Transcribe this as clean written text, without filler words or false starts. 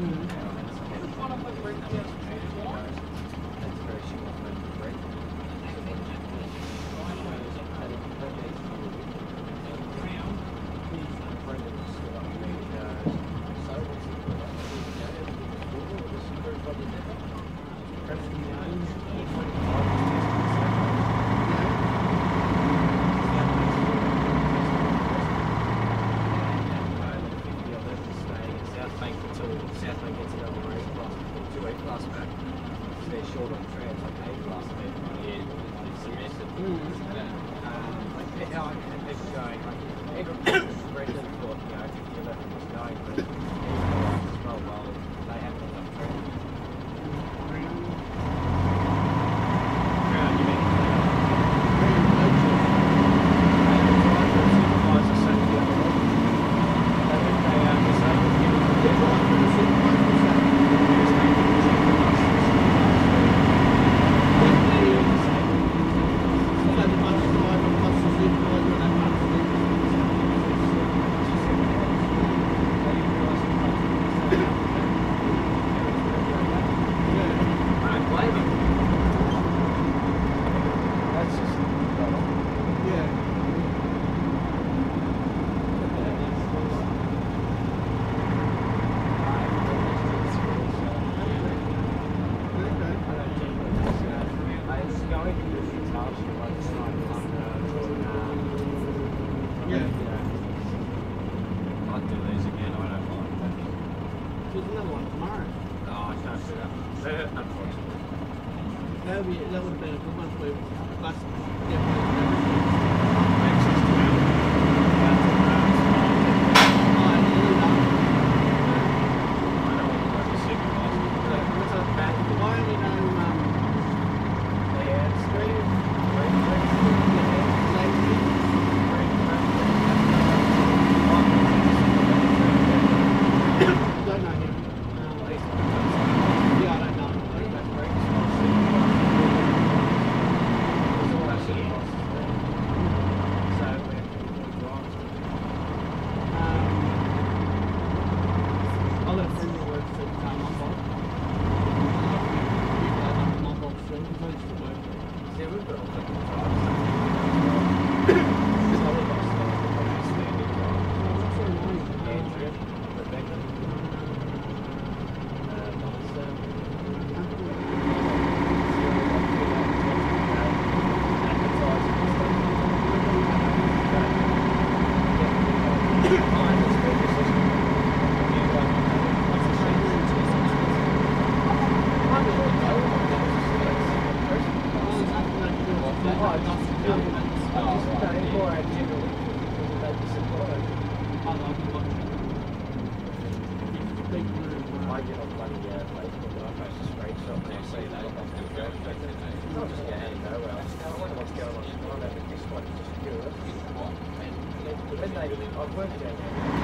I've worked